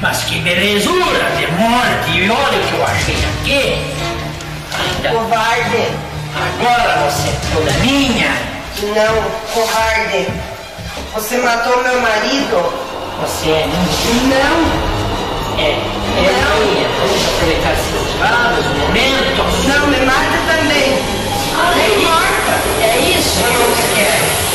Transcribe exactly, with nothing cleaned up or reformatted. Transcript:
Mas que belezura de morte, e olha o que eu achei aqui. Ainda covarde. Agora você é toda minha. Não, covarde. Você matou meu marido. Você é minha. Não. É, é não. Minha. Vamos aproveitar esses vários momentos. Não, me mata também. Ah, me mata. É isso que eu quero.